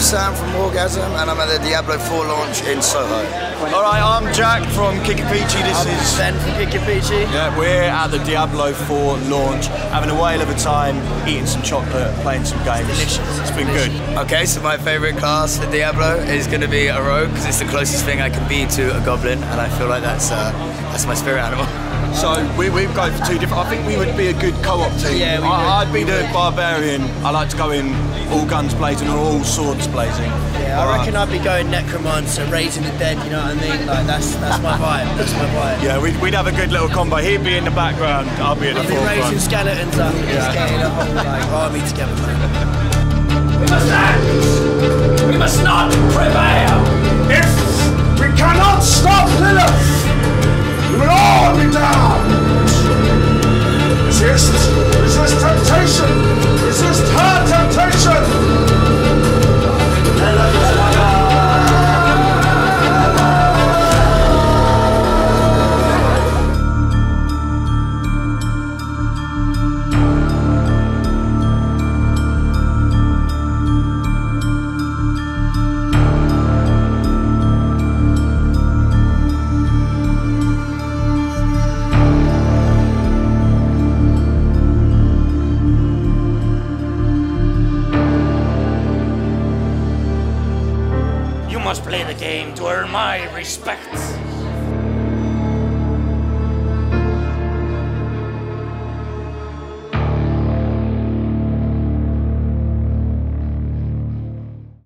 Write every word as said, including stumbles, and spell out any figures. I'm Sam from Orgasm and I'm at the Diablo four launch in Soho. Alright, I'm Jack from Kid Kapichi. This I'm is Ben from Kid Kapichi. Yeah, we're at the Diablo four launch, having a whale of a time, eating some chocolate, playing some games. It's delicious. It's been delicious. Good. Okay, so my favourite class for Diablo is going to be a rogue because it's the closest thing I can be to a goblin, and I feel like that's uh, that's my spirit animal. So we, we've gone for two different. I think we would be a good co-op team. Yeah, we I, I'd be the barbarian. I like to go in all guns blazing or all swords blazing. Yeah, I uh, reckon I'd be going necromancer, raising the dead. You know what I mean? Like that's that's my vibe. That's my vibe. Yeah, we'd, we'd have a good little combo. He'd be in the background. I'll be in the forefront. We'd be raising skeletons up. Yeah. Just getting a whole like army together. We must act. We must not prevail. If we cannot stop Lilith, we will all be down! Resist! Resist temptation! Resist her temptation! You must play the game to earn my respect.